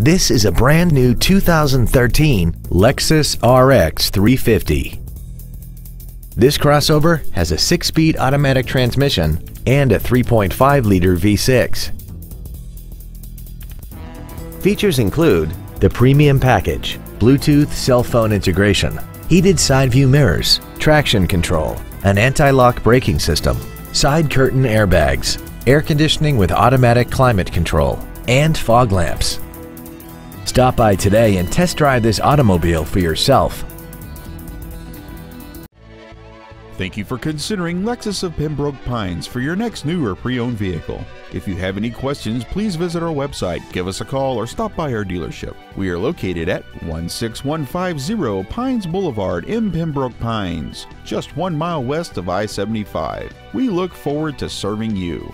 This is a brand new 2013 Lexus RX 350. This crossover has a 6-speed automatic transmission and a 3.5-liter V6. Features include the premium package, Bluetooth cell phone integration, heated side view mirrors, traction control, an anti-lock braking system, side curtain airbags, air conditioning with automatic climate control, and fog lamps. Stop by today and test drive this automobile for yourself. Thank you for considering Lexus of Pembroke Pines for your next new or pre-owned vehicle. If you have any questions, please visit our website, give us a call, or stop by our dealership. We are located at 16150 Pines Boulevard in Pembroke Pines, just 1 mile west of I-75. We look forward to serving you.